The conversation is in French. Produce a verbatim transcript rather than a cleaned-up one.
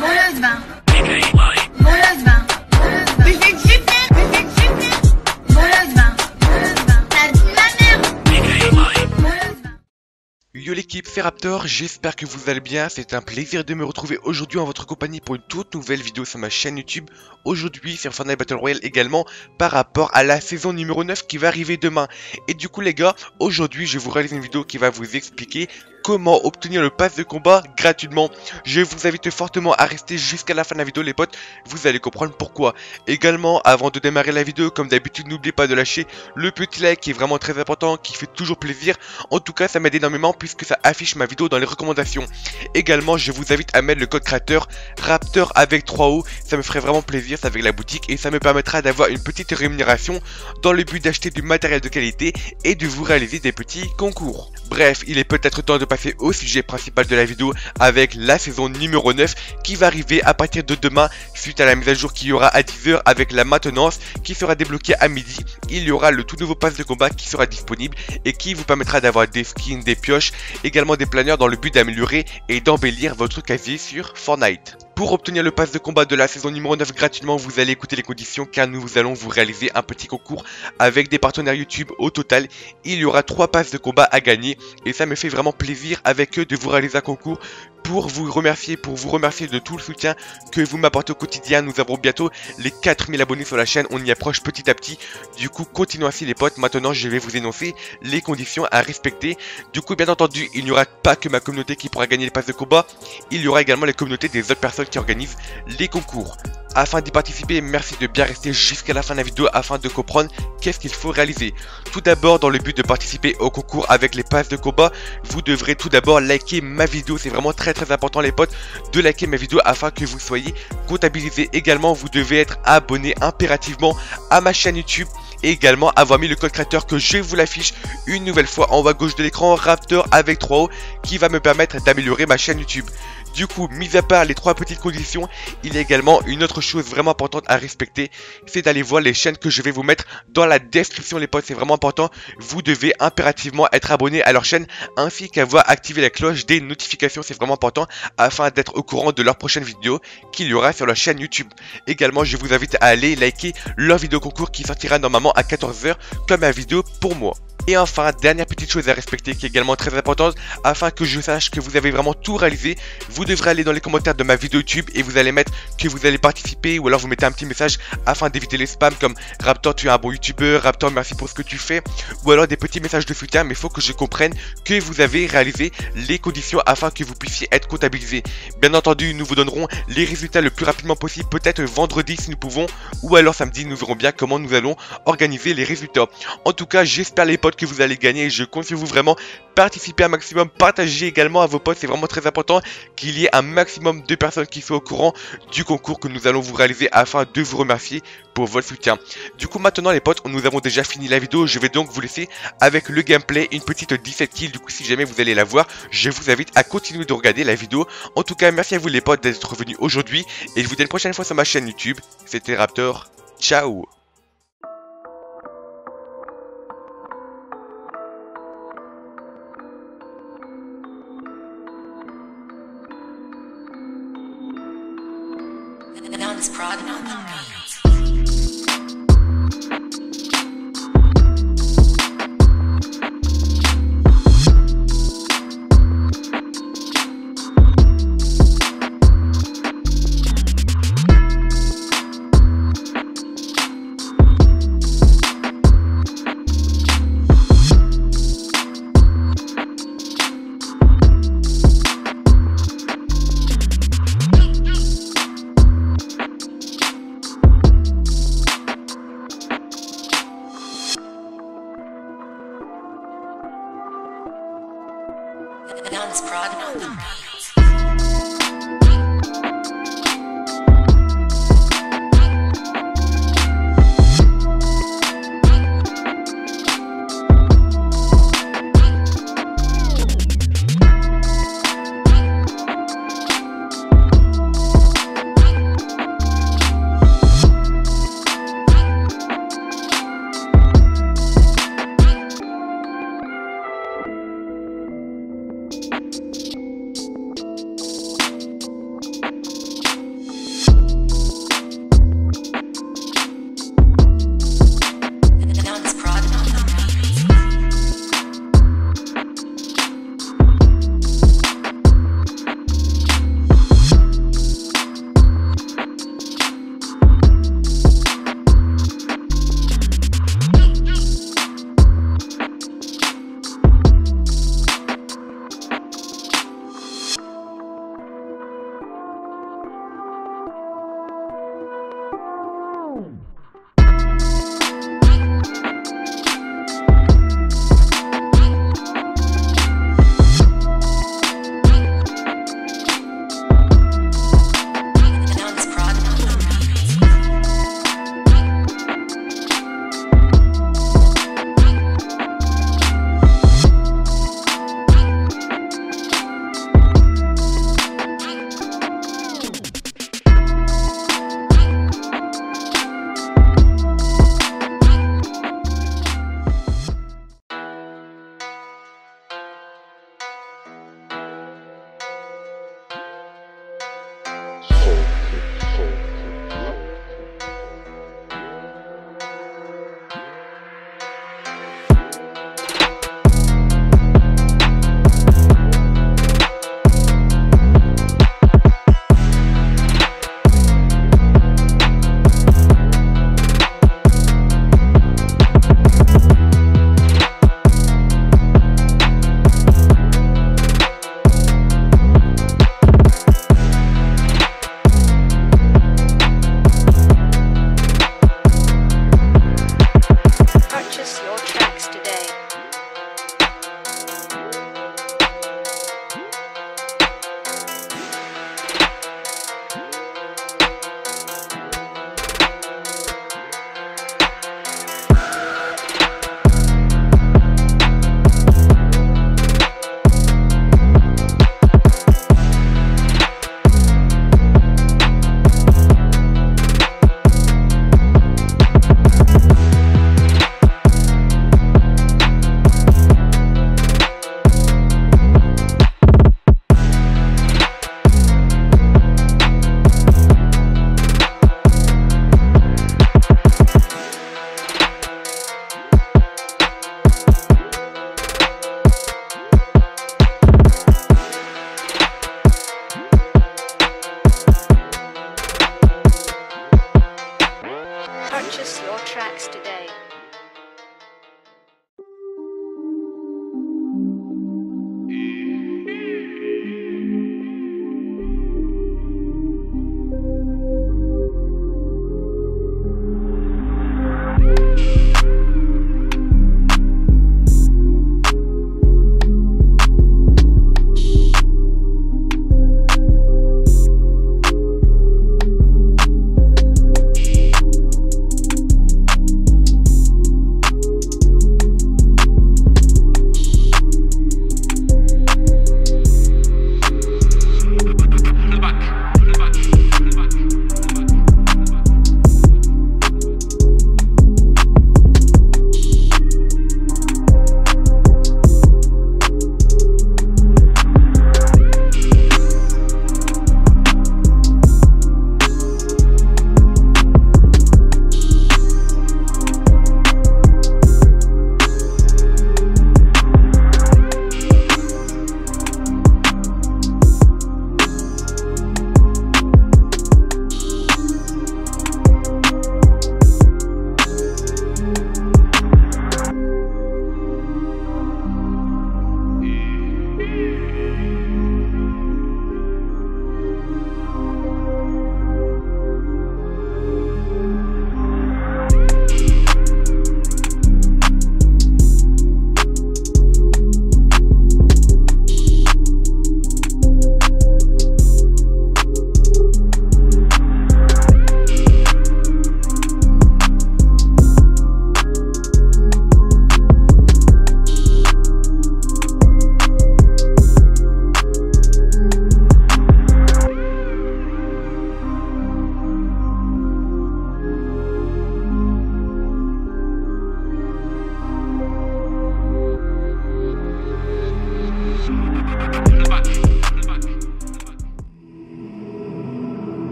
Boleuse vin. Boleuse vin. Musique super. Musique super. Boleuse vin. Boleuse vin. T'as dit ma mère. Yo l'équipe, c'est Raptor, j'espère que vous allez bien. C'est un plaisir de me retrouver aujourd'hui en votre compagnie pour une toute nouvelle vidéo sur ma chaîne YouTube. Aujourd'hui sur Fortnite Battle Royale également, par rapport à la saison numéro neuf qui va arriver demain. Et du coup les gars, aujourd'hui je vous réalise une vidéo qui va vous expliquer comment obtenir le pass de combat gratuitement. Je vous invite fortement à rester jusqu'à la fin de la vidéo les potes, vous allez comprendre pourquoi. Également, avant de démarrer la vidéo, comme d'habitude, n'oubliez pas de lâcher le petit like qui est vraiment très important, qui fait toujours plaisir. En tout cas, ça m'aide énormément puisque ça affiche ma vidéo dans les recommandations. Également, je vous invite à mettre le code créateur Raptor avec trois O, ça me ferait vraiment plaisir, ça avec la boutique et ça me permettra d'avoir une petite rémunération dans le but d'acheter du matériel de qualité et de vous réaliser des petits concours. Bref, il est peut-être temps de passer au sujet principal de la vidéo avec la saison numéro neuf qui va arriver à partir de demain suite à la mise à jour qu'il y aura à dix heures avec la maintenance qui sera débloquée à midi. Il y aura le tout nouveau pass de combat qui sera disponible et qui vous permettra d'avoir des skins, des pioches, également des planeurs dans le but d'améliorer et d'embellir votre casier sur Fortnite. Pour obtenir le pass de combat de la saison numéro neuf gratuitement, vous allez écouter les conditions car nous allons vous réaliser un petit concours avec des partenaires YouTube. Au total, il y aura trois passes de combat à gagner et ça me fait vraiment plaisir avec eux de vous réaliser un concours pour vous remercier, pour vous remercier de tout le soutien que vous m'apportez au quotidien. Nous avons bientôt les quatre mille abonnés sur la chaîne, on y approche petit à petit. Du coup, continuons ainsi les potes. Maintenant, je vais vous énoncer les conditions à respecter. Du coup, bien entendu, il n'y aura pas que ma communauté qui pourra gagner les passes de combat, il y aura également les communautés des autres personnes qui organisent les concours. Afin d'y participer, merci de bien rester jusqu'à la fin de la vidéo afin de comprendre qu'est-ce qu'il faut réaliser. Tout d'abord, dans le but de participer au concours avec les passes de combat, vous devrez tout d'abord liker ma vidéo. C'est vraiment très très important les potes de liker ma vidéo afin que vous soyez comptabilisés. Également, vous devez être abonné impérativement à ma chaîne YouTube et également avoir mis le code créateur que je vous l'affiche une nouvelle fois en haut à gauche de l'écran, Raptor avec trois O, qui va me permettre d'améliorer ma chaîne YouTube. Du coup, mis à part les trois petites conditions, il y a également une autre chose vraiment importante à respecter, c'est d'aller voir les chaînes que je vais vous mettre dans la description les potes, c'est vraiment important, vous devez impérativement être abonné à leur chaîne ainsi qu'avoir activé la cloche des notifications, c'est vraiment important afin d'être au courant de leurs prochaines vidéos qu'il y aura sur leur chaîne YouTube. Également, je vous invite à aller liker leur vidéo concours qui sortira normalement à quatorze heures comme ma vidéo pour moi. Et enfin, dernière petite chose à respecter qui est également très importante, afin que je sache que vous avez vraiment tout réalisé, vous devrez aller dans les commentaires de ma vidéo YouTube et vous allez mettre que vous allez participer ou alors vous mettez un petit message afin d'éviter les spams comme Raptor tu es un bon youtubeur, Raptor merci pour ce que tu fais, ou alors des petits messages de soutien, mais il faut que je comprenne que vous avez réalisé les conditions afin que vous puissiez être comptabilisé. Bien entendu, nous vous donnerons les résultats le plus rapidement possible, peut-être vendredi si nous pouvons, ou alors samedi, nous verrons bien comment nous allons organiser les résultats. En tout cas, j'espère les potes que vous allez gagner et je compte sur vous vraiment. Participez un maximum, partagez également à vos potes, c'est vraiment très important qu'il y ait un maximum de personnes qui soient au courant du concours que nous allons vous réaliser afin de vous remercier pour votre soutien. Du coup maintenant les potes, nous avons déjà fini la vidéo, je vais donc vous laisser avec le gameplay, une petite dix-sept kills, du coup si jamais vous allez la voir, je vous invite à continuer de regarder la vidéo. En tout cas merci à vous les potes d'être venus aujourd'hui et je vous dis une prochaine fois sur ma chaîne YouTube, c'était Raptor, ciao. Proud on the beat.